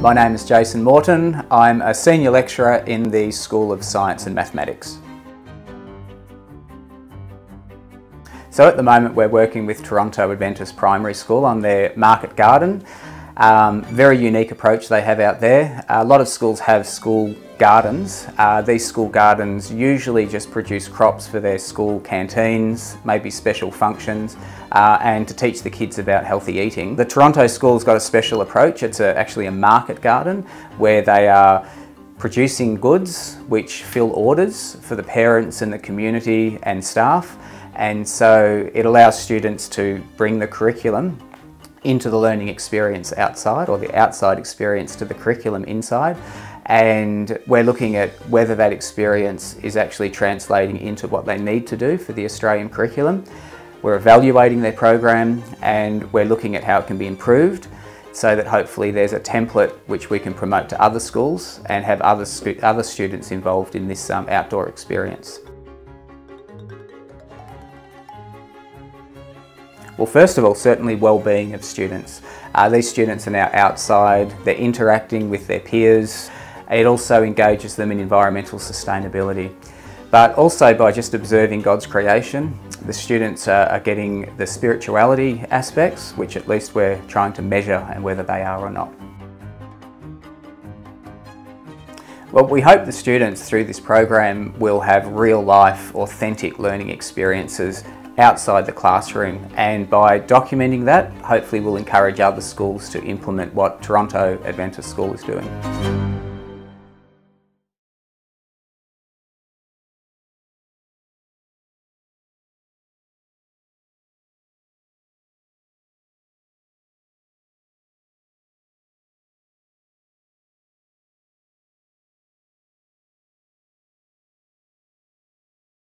My name is Jason Morton. I'm a senior lecturer in the School of Science and Mathematics. So at the moment we're working with Toronto Adventist Primary School on their market garden. Very unique approach they have out there. A lot of schools have school gardens. These school gardens usually just produce crops for their school canteens, maybe special functions, and to teach the kids about healthy eating. The Toronto School's got a special approach. It's actually a market garden where they are producing goods which fill orders for the parents and the community and staff, and so it allows students to bring the curriculum into the learning experience outside, or the outside experience to the curriculum inside. And we're looking at whether that experience is actually translating into what they need to do for the Australian curriculum. We're evaluating their program and we're looking at how it can be improved so that hopefully there's a template which we can promote to other schools and have other students involved in this outdoor experience. Well, first of all, certainly well-being of students. These students are now outside, they're interacting with their peers. It also engages them in environmental sustainability. But also by just observing God's creation, the students are getting the spirituality aspects, which at least we're trying to measure and whether they are or not. Well, we hope the students through this program will have real-life, authentic learning experiences outside the classroom, and by documenting that, hopefully we'll encourage other schools to implement what Toronto Adventist School is doing.